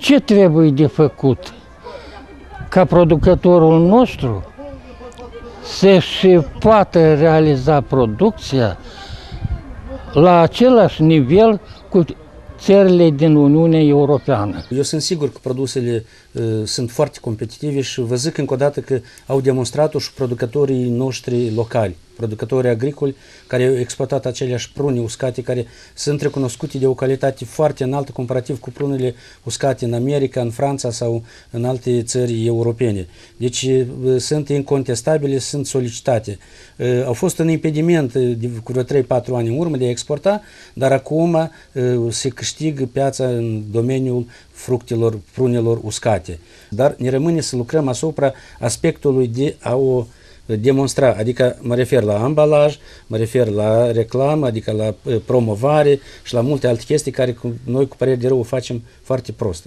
Ce trebuie de făcut ca producătorul nostru să-și poată realiza producția la același nivel cu țările din Uniunea Europeană? Eu sunt sigur că produsele sunt foarte competitive și vă zic încă o dată că au demonstrat-o și producătorii noștri locali, producătorii agricoli care au exploatat aceleași prune uscate care sunt recunoscute de o calitate foarte înaltă comparativ cu prunele uscate în America, în Franța sau în alte țări europene. Deci sunt incontestabile, sunt solicitate. Au fost un impediment cu vreo 3-4 ani în urmă de a exporta, dar acum se câștigă piața în domeniul fructelor, prunelor uscate. Dar ne rămâne să lucrăm asupra aspectului de a o demonstra, adică mă refer la ambalaj, mă refer la reclamă, adică la promovare și la multe alte chestii care noi cu părere de rău o facem foarte prost.